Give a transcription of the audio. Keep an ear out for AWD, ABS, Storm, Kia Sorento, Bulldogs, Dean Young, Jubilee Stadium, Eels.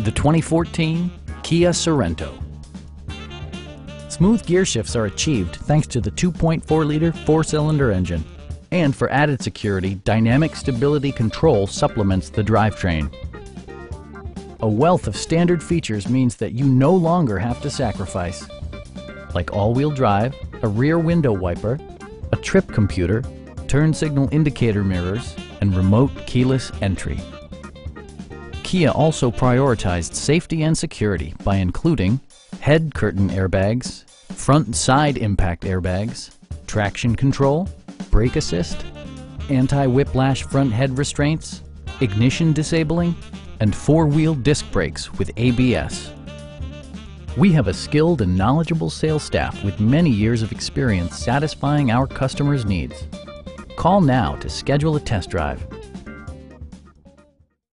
The 2014 Kia Sorento. Smooth gear shifts are achieved thanks to the 2.4-liter four-cylinder engine. And for added security, dynamic stability control supplements the drivetrain. A wealth of standard features means that you no longer have to sacrifice, like all-wheel drive, a rear window wiper, a trip computer, turn signal indicator mirrors, and remote keyless entry. Kia also prioritized safety and security by including head curtain airbags, front and side impact airbags, traction control, brake assist, anti-whiplash front head restraints, ignition disabling, and four-wheel disc brakes with ABS. We have a skilled and knowledgeable sales staff with many years of experience satisfying our customers' needs. Call now to schedule a test drive.